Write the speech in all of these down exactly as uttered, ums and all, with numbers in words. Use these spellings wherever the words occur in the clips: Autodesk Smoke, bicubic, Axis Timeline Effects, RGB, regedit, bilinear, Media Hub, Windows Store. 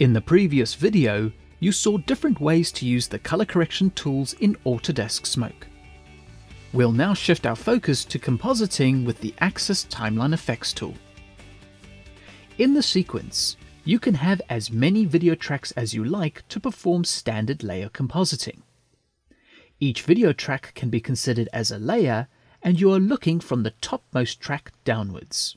In the previous video, you saw different ways to use the color correction tools in Autodesk Smoke. We'll now shift our focus to compositing with the Axis Timeline Effects tool. In the sequence, you can have as many video tracks as you like to perform standard layer compositing. Each video track can be considered as a layer, and you are looking from the topmost track downwards.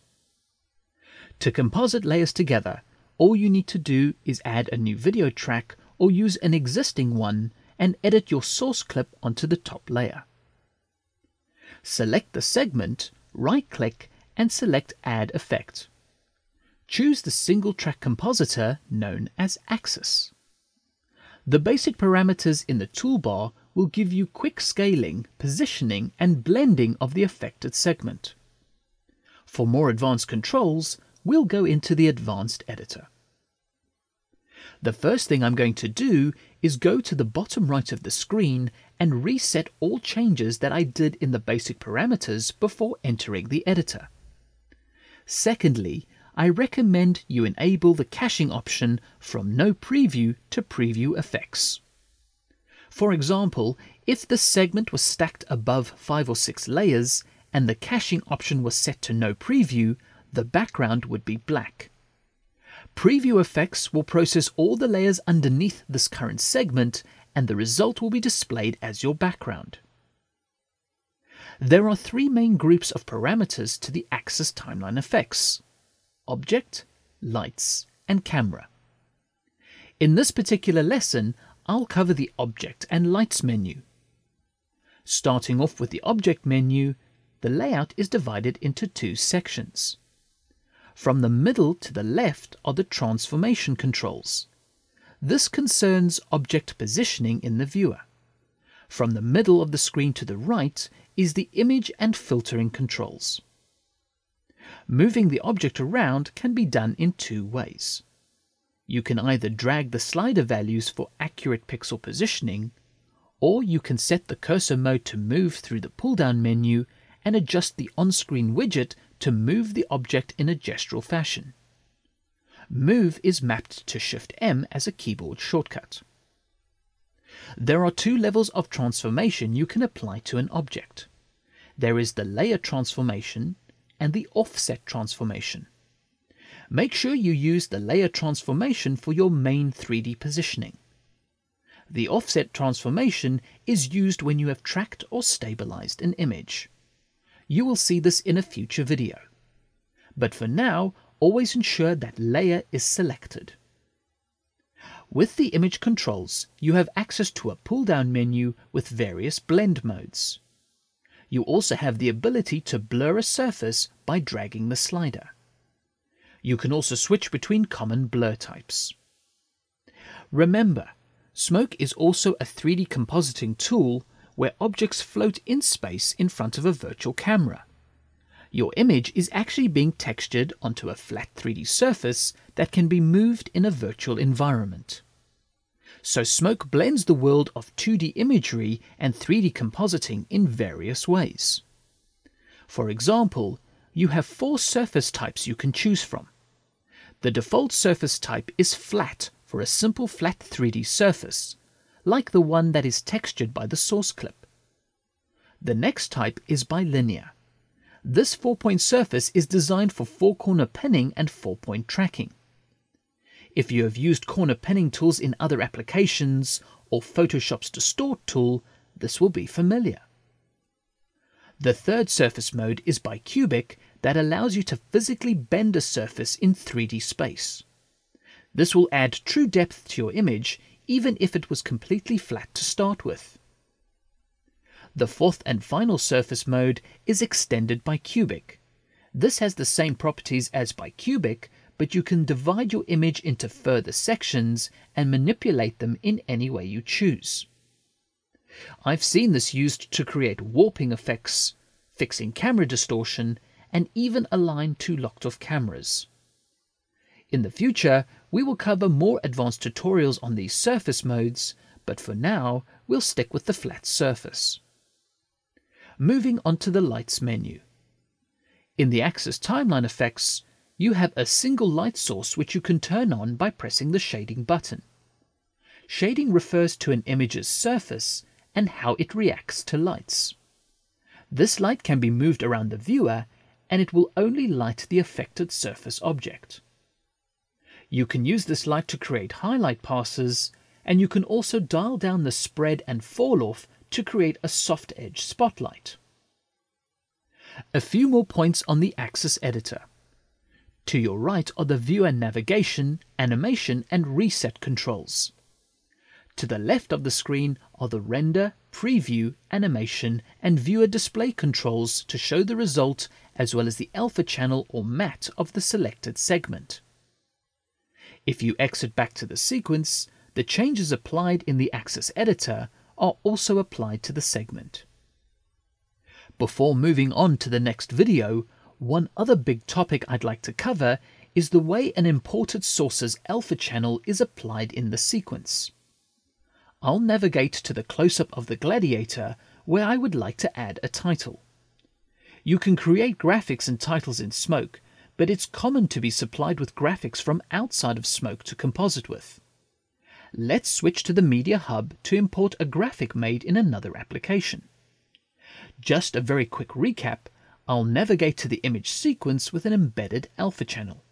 To composite layers together, all you need to do is add a new video track or use an existing one and edit your source clip onto the top layer. Select the segment, right-click, and select Add Effect. Choose the single track compositor known as Axis. The basic parameters in the toolbar will give you quick scaling, positioning, and blending of the affected segment. For more advanced controls, we'll go into the Advanced Editor. The first thing I'm going to do is go to the bottom right of the screen and reset all changes that I did in the basic parameters before entering the editor. Secondly, I recommend you enable the caching option from No Preview to Preview Effects. For example, if the segment was stacked above five or six layers and the caching option was set to No Preview, the background would be black. Preview Effects will process all the layers underneath this current segment, and the result will be displayed as your background. There are three main groups of parameters to the Axis Timeline Effects: Object, Lights, and Camera. In this particular lesson, I'll cover the Object and Lights menu. Starting off with the Object menu, the layout is divided into two sections. From the middle to the left are the transformation controls. This concerns object positioning in the viewer. From the middle of the screen to the right is the image and filtering controls. Moving the object around can be done in two ways. You can either drag the slider values for accurate pixel positioning, or you can set the cursor mode to move through the pull-down menu and adjust the on-screen widget to move the object in a gestural fashion. Move is mapped to Shift M as a keyboard shortcut. There are two levels of transformation you can apply to an object. There is the layer transformation and the offset transformation. Make sure you use the layer transformation for your main three D positioning. The offset transformation is used when you have tracked or stabilized an image. You will see this in a future video. But for now, always ensure that layer is selected. With the image controls, you have access to a pull-down menu with various blend modes. You also have the ability to blur a surface by dragging the slider. You can also switch between common blur types. Remember, Smoke is also a three D compositing tool where objects float in space in front of a virtual camera. Your image is actually being textured onto a flat three D surface that can be moved in a virtual environment. So Smoke blends the world of two D imagery and three D compositing in various ways. For example, you have four surface types you can choose from. The default surface type is flat for a simple flat three D surface, like the one that is textured by the source clip. The next type is bilinear. This four-point surface is designed for four-corner pinning and four-point tracking. If you have used corner pinning tools in other applications or Photoshop's Distort tool, this will be familiar. The third surface mode is bicubic, that allows you to physically bend a surface in three D space. This will add true depth to your image, even if it was completely flat to start with. The fourth and final surface mode is extended bicubic. This has the same properties as bicubic, but you can divide your image into further sections and manipulate them in any way you choose. I've seen this used to create warping effects, fixing camera distortion, and even align two locked-off cameras. In the future, we will cover more advanced tutorials on these surface modes, but for now, we'll stick with the flat surface. Moving on to the Lights menu. In the Axis Timeline Effects, you have a single light source which you can turn on by pressing the shading button. Shading refers to an image's surface and how it reacts to lights. This light can be moved around the viewer and it will only light the affected surface object. You can use this light to create highlight passes, and you can also dial down the spread and fall-off to create a soft edge spotlight. A few more points on the Axis Editor. To your right are the viewer navigation, animation and reset controls. To the left of the screen are the render, preview, animation and viewer display controls to show the result as well as the alpha channel or mat of the selected segment. If you exit back to the sequence, the changes applied in the Axis Editor are also applied to the segment. Before moving on to the next video, one other big topic I'd like to cover is the way an imported source's alpha channel is applied in the sequence. I'll navigate to the close-up of the gladiator where I would like to add a title. You can create graphics and titles in Smoke, but it's common to be supplied with graphics from outside of Smoke to composite with. Let's switch to the Media Hub to import a graphic made in another application. Just a very quick recap, I'll navigate to the image sequence with an embedded alpha channel.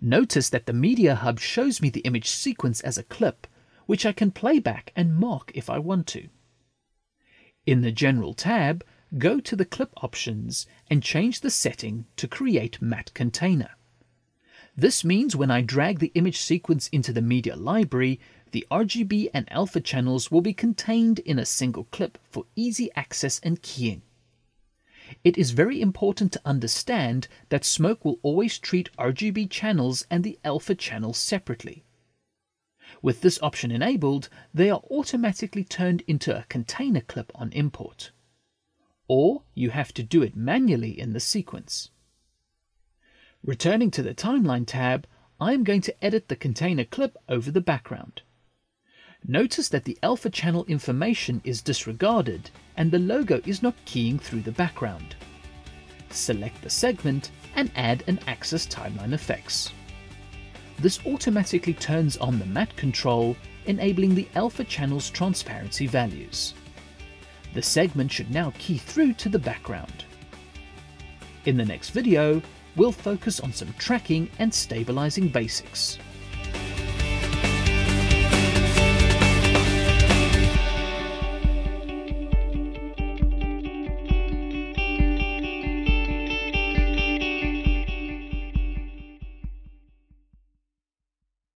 Notice that the Media Hub shows me the image sequence as a clip, which I can play back and mark if I want to. In the General tab, go to the Clip options and change the setting to Create Matte Container. This means when I drag the image sequence into the media library, the R G B and alpha channels will be contained in a single clip for easy access and keying. It is very important to understand that Smoke will always treat R G B channels and the alpha channel separately. With this option enabled, they are automatically turned into a container clip on import. Or you have to do it manually in the sequence. Returning to the Timeline tab, I am going to edit the container clip over the background. Notice that the alpha channel information is disregarded and the logo is not keying through the background. Select the segment and add an Axis Timeline Effects. This automatically turns on the matte control, enabling the alpha channel's transparency values. The segment should now key through to the background. In the next video, we'll focus on some tracking and stabilizing basics.